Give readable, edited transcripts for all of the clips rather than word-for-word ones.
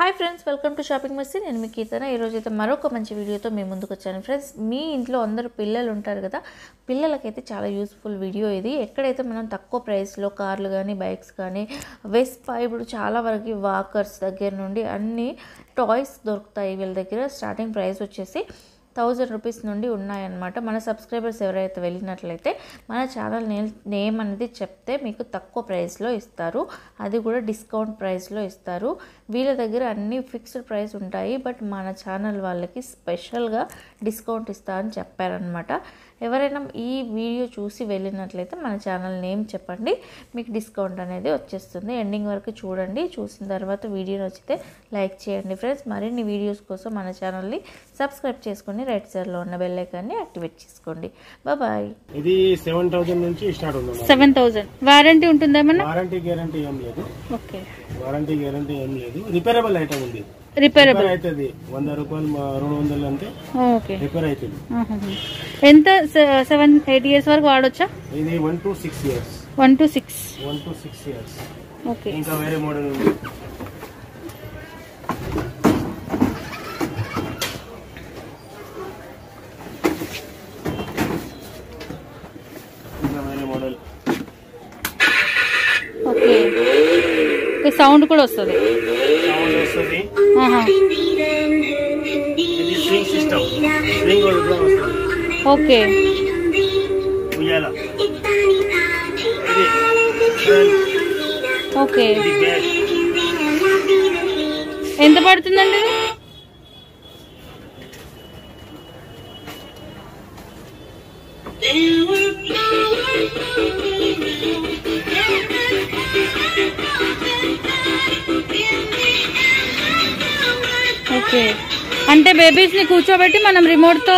Hi friends, welcome to Shopping Masthikeerthana. నేను మీ కీర్తన ఈ రోజు అయితే మరొక మంచి వీడియోతో మీ ముందుకు వచ్చాను ఫ్రెండ్స్. మీ ఇంట్లో అందరూ పిల్లలు ఉంటారు కదా, పిల్లలకైతే చాలా యూస్ఫుల్ వీడియో ఇది. ఎక్కడైతే మనం తక్కువ ప్రైస్లో కార్లు కానీ బైక్స్ కానీ వెస్పా ఇప్పుడు చాలా వరకు వాకర్స్ దగ్గర నుండి అన్ని టాయ్స్ దొరుకుతాయి. వీళ్ళ దగ్గర స్టార్టింగ్ ప్రైస్ వచ్చేసి 1000 రూపీస్ నుండి ఉన్నాయన్నమాట. మన సబ్స్క్రైబర్స్ ఎవరైతే వెళ్ళినట్లయితే మన ఛానల్ నేమ్ అనేది చెప్తే మీకు తక్కువ ప్రైస్లో ఇస్తారు, అది కూడా డిస్కౌంట్ ప్రైస్లో ఇస్తారు. వీళ్ళ దగ్గర అన్ని ఫిక్స్డ్ ప్రైస్ ఉంటాయి, బట్ మన ఛానల్ వాళ్ళకి స్పెషల్గా డిస్కౌంట్ ఇస్తా అని చెప్పారనమాట. ఎవరైనా ఈ వీడియో చూసి వెళ్ళినట్లయితే మన ఛానల్ నేమ్ చెప్పండి, మీకు డిస్కౌంట్ అనేది వచ్చేస్తుంది. ఎండింగ్ వరకు చూడండి, చూసిన తర్వాత వీడియో నచ్చితే లైక్ చేయండి ఫ్రెండ్స్. మరిన్ని వీడియోస్ కోసం మన ఛానల్ని సబ్స్క్రైబ్ చేసుకుని రైట్ సైడ్ లో ఉన్న బెల్ ఐకాన్ని యాక్టివేట్ చేసుకోండి. బాయ్. ఇది 7000 నుంచి స్టార్ట్ అవుతుంది. 7000 వారంటీ ఉంటుందా? మన వారంటీ గ్యారెంటీ ఏం లేదు. ఓకే, వారంటీ గ్యారెంటీ ఏం లేదు. రిపేరబుల్ ఐటమ్ ఉంది, రిపేరబుల్ అవుతది. 100 రూపాయలు 200 అంటే ఓకే రిపేర్ అవుతుంది. ఎంత 7-8 ఇయర్స్ వరకు వాడొచ్చా? ఇది 1 to 6 years. 1 to 6 years. Okay, ఇంకా వేరే మోడల్ ఉంది. సౌండ్ కూడా వస్తుంది. Okay, okay. ఎంత పడుతుందండి? ఓకే, అంటే బేబీస్ ని కూర్చోబెట్టి మనం రిమోట్ తో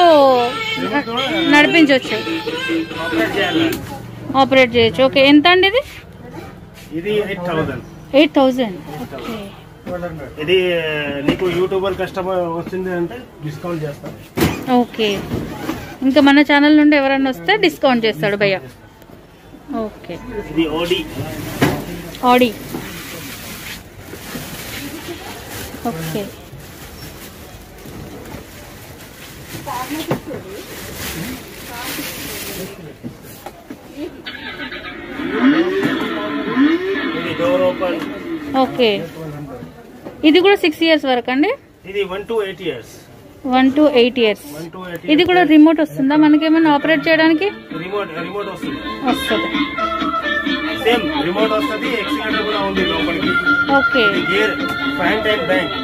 నడిపించవచ్చు, ఆపరేట్ చేయొచ్చు. ఓకే, ఎంత అండి ఇది? ఇది 8000. ఓకే, ఇది మీకు యూట్యూబర్ కస్టమర్ వస్తుంది అంటే డిస్కౌంట్ చేస్తాం. ఓకే, ఇంకా మన ఛానల్ నుండి ఎవరైనా వస్తే డిస్కౌంట్ చేస్తాడు భయ్య. ఓకే, ఇది ఆడి. ఓకే, ఓకే, ఇది కూడా 6 ఇయర్స్ వరకు అండి. ఇది 1 to 8 ఇయర్స్. 1 to 8 years. ఇది కూడా రిమోట్ వస్తుందా మనకి? ఏమైనా ఆపరేట్ చేయడానికి రిమోట్ వస్తుంది. సేమ్ రిమోట్ వస్తది, ఎక్సిలేటర్ కూడా ఉంది లోపలికి. Okay, gear front and back.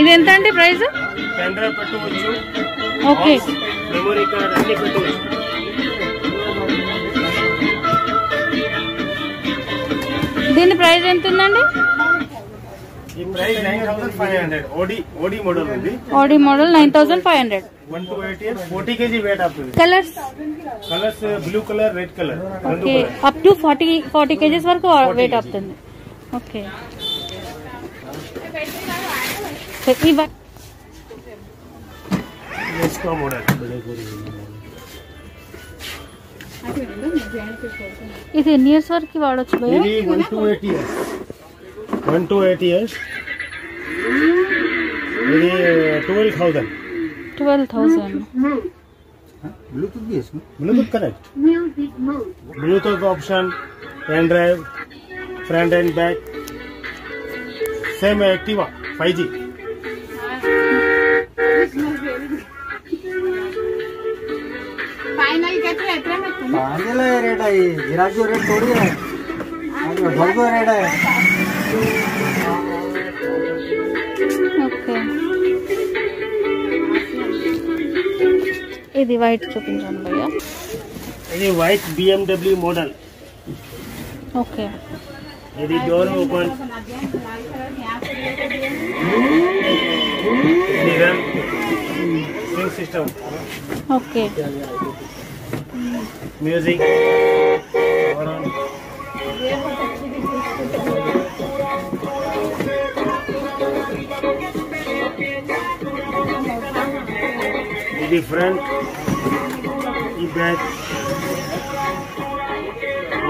ఇది ఎంత అండి ప్రైస్? 100 పెట్టుకోవచ్చు. ఓకే, మెమరీ కార్డ్ అన్ని పెట్టుకోవచ్చు. దీని ప్రైస్ ఎంత ఉందండి? ఈ ప్రైస్ 9500. ఓడి మోడల్ ఉంది. ఓడి model 9500. 1 to 8 years, 40 kg weight up. Colors blue color, red color. Okay, up to 40 kg వరకు weight up ఉంది. Okay. इसका मॉडल बड़े को ఇది ఎన్ని ఇయర్స్ వరకు వాడొచ్చు భయ్యా? ఇది 1 to 8 ఇయర్స్. 1 to 8 years. ఇది 12000. 12000. ब्लूटूथ भी है इसमें. Bluetooth connect. Bluetooth option, pen drive, front and back. Same Activa 5G. Final rate है ये, गिरा जो रेट थोड़ी है, बहुत रेट है. ओके, ये वाइट शॉपिंग जान भैया. ये वाइट BMW मॉडल. ओके, ये door open. Sync system. Okay, music. The front, the back,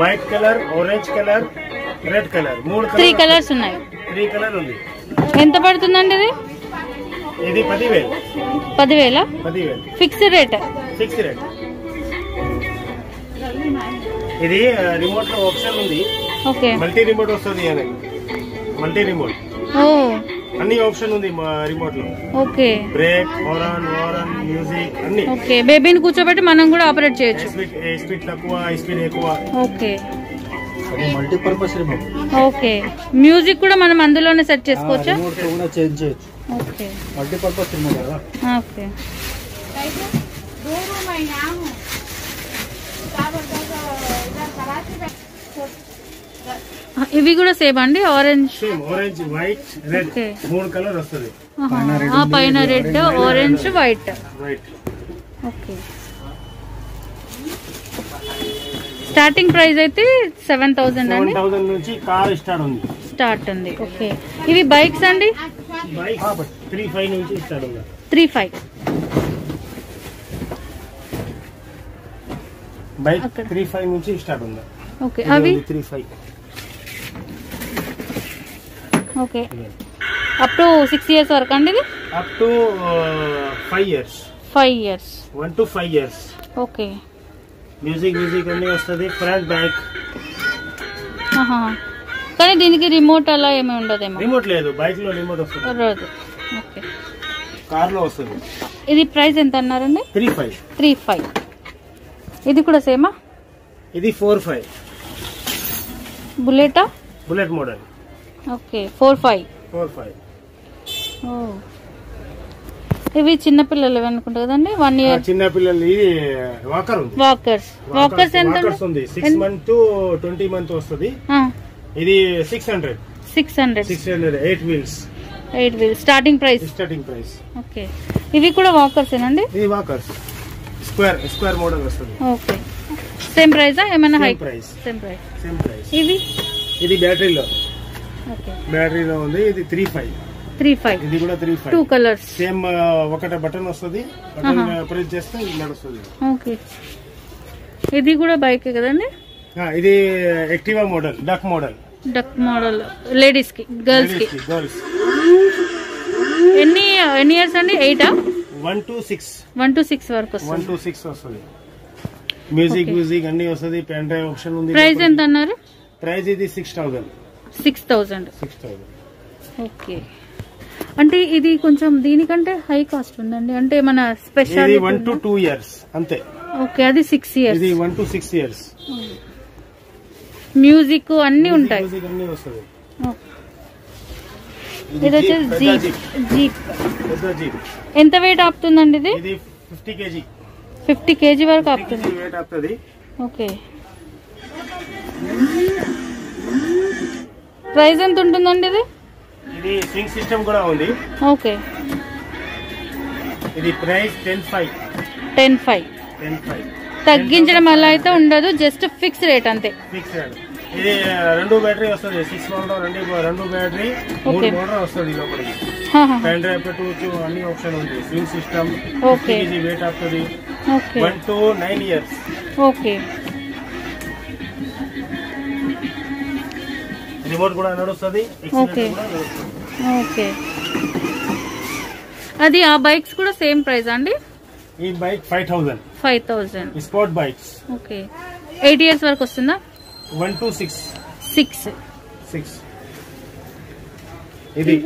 white color, orange color, red color. Three colors only. ఎంత పడుతుందండి ఇది? ఇది 10000. 10000 ఫిక్స్డ్ రేట్. ఇది రిమోట్ ఆప్షన్ ఉంది. ఓకే, మల్టీ రిమోట్ వస్తుంది. మల్టీ రిమోట్ అన్ని option ఉంది రిమోట్ లో. ఓకే, బ్రేక్, హారన్, వారన్, మ్యూజిక్ అన్ని. ఓకే, బేబీని కూర్చోబెట్టి మనం కూడా ఆపరేట్ చేయొచ్చు. స్పీడ్ తక్కువ, స్పీడ్ ఎక్కువ. ఓకే, అది multi purpose remote. Okay, music కూడా మనం అందులోనే సెట్ చేసుకోవచ్చా? రిమోట్ తో కూడా చేంజ్ చేయొచ్చు. ఓకే, మల్టీ పర్పస్ రిమోట్ కదా. Okay, right. రూమ్ మైనాము ఇవి కూడా సేమ్ అండి. ఆరెంజ్, వైట్, రెడ్, మూడు కలర్ వస్తుంది. ఆ పైన red, orange, white. Okay, starting price అయితే 7000 అండి. 7000 నుంచి కార్ స్టార్ట్ ఉంది. ఓకే, ఇవి బైక్స్ అండి. బైక్ 35 నుంచి స్టార్ట్ ఉంది. 35 బైక్ 35 నుంచి స్టార్ట్ ఉంది. ఓకే, అవి 35. ఓకే, అప్ టు 6 ఇయర్స్ వరకు అండి. ఇది up to 5 years. 1 to 5 years. Okay, music అన్ని వస్తుంది. Front, back. కానీ దీనికి రిమోట్ అలా ఏమీ ఉండదేమో. రిమోట్ లేదు, బైక్ లో రిమోట్ వస్తుంది. ఓకే, కార్ లో వస్తుంది. ఇది ప్రైస్ ఎంత అన్నారండి? 35. ఇది కూడా సేమా? ఇది 45. బుల్లెటా? Bullet model. ఓకే, 45. ఓ, ఇవి చిన్న పిల్లలు అనుకుంటా కదండి. 1 year చిన్న పిల్లలు. ఇది వాకర్ ఉంది. వాకర్స్ ఎంత ఉంది? 6 మంత్ టు 20 మంత్ వస్తది. ఇది 600. 8 wheels. Starting price. ఓకే, ఇవి కూడా వాకర్స్ ఏనండి? ఇది వాకర్స్ స్క్వేర్ మోడల్ వస్తది. ఓకే, సేమ్ ప్రైస్ ఆ ఏమన్నా హై ప్రైస్? Same price. ఇది బ్యాటరీలో. ఓకే, బ్యాటరీలో ఉంది. ఇది 35. ఇది కూడా 35. 2 కలర్స్ సేమ్. ఒకటే బటన్ వస్తది. బటన్ ప్రెస్ చేస్తే ఇది నడుస్తది. ఓకే, ఇది కూడా బైక్ కదండి. ఇది Activa model. Duck model ladies కి, గర్ల్స్ కి. ఎన్ని ఇయర్స్ అండి? 8 ఆ? 1 to 6 వరకు వస్తది. 1 to 6 వస్తది. మ్యూజిక్ అన్ని వస్తది. పెన్ డ్రైవ్ ఆప్షన్ ఉంది. ప్రైస్ ఎంత అన్నారు? ప్రైస్ ఇది 6000. ఓకే, అంటే ఇది కొంచెం దీనికంటే హై కాస్ట్ ఉందండి. అంటే మన స్పెషల్ 1 to 2 ఇయర్స్ అంతే. ఓకే, అది 6 ఇయర్స్. ఇది 1 to 6 ఇయర్స్. మ్యూజిక్ అన్ని ఉంటాయి. మ్యూజిక్ అన్ని వస్తది. ఇది వచ్చేసి జీప్. ఎంత weight ఆపుతుందండి ఇది? ఇది 50 kg వరకు ఆపుతుంది. weight ఆపుతది. ఓకే, ప్రైస్ ఎంత ఉంటుందండి ఇది? ఇది సింక్ సిస్టం కూడా ఉంది. ఓకే, ఇది ప్రైస్ 10.5. తగ్గించడం అలా అయితే ఉండదు, జస్ట్ ఫిక్స్ రేట్ అంతే. ఇది 2 బ్యాటరీ వస్తుంది. 6 మోటార్, 2 బ్యాటరీ, 3 మోటార్ వస్తుంది లోపలికి. పెన్ డ్రైవ్ పెట్టు అన్ని ఆప్షన్ ఉంది. Sync system. ఓకే, ఇది వెయిట్ అవుతుంది. 1 to 9 ఇయర్స్. ఓకే, రిమోట్ కూడా నడుస్తుంది. ఓకే, అది ఆ బైక్స్ కూడా సేమ్ ప్రైస్ అండి. ఈ bike 5000. Sport bikes. Okay, 8 years వరకు వస్తుందా? 1 to 6. ఇది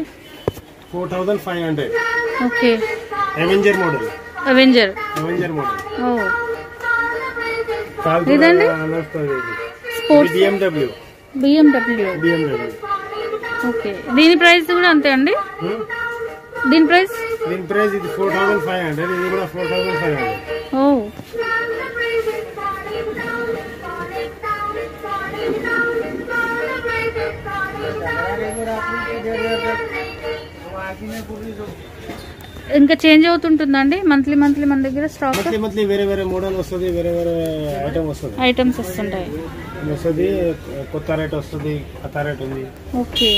4500. Okay, Avenger model. ఓ, ఇదండి స్పోర్ట్స్. BMW. ఓకే, దీని ప్రైస్ కూడా అంతే అండి. దీని ప్రైస్ ఇది 4500. ఇది కూడా 4500. ఓ, ఇంకా చేంజ్ అవుతుంటుందండి మంత్లీ. మన దగ్గర స్టాక్ మంత్లీ వేరే మోడల్ వస్తుంది, వేరే ఐటమ్స్ వస్తుంటాయి. కొత్త రేట్ వస్తుంది, కొత్త రేట్ ఉంది. ఓకే,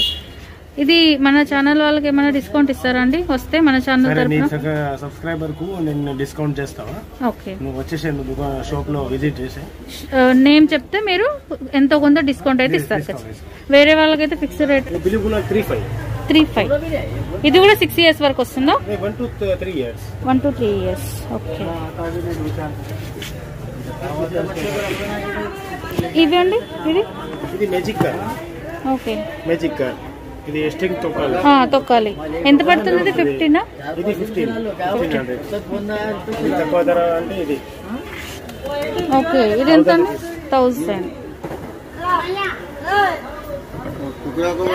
ఇది మన ఛానల్ వాళ్ళకి ఏమైనా డిస్కౌంట్ ఇస్తారండి వస్తే? మన ఛానల్ సబ్స్క్రైబర్ కు నేను డిస్కౌంట్ చేస్తావా? ఓకే, నువ్వు వచ్చేసేందుకు షాప్ లో విజిట్ చేసే నేమ్ చెప్తే మీరు ఎంతో కొంత డిస్కౌంట్ అయితే ఇస్తారు. వేరే వాళ్ళకైతే fixed rate 35. 35. This is 6 years work? 1 to 3 years. 1 to 3 years. Okay. This is magic car. Okay. Magic car. This is string tokali. Ah, tokali. What is it? 50 na? This is 15. 1500. This is okay. This is 1000.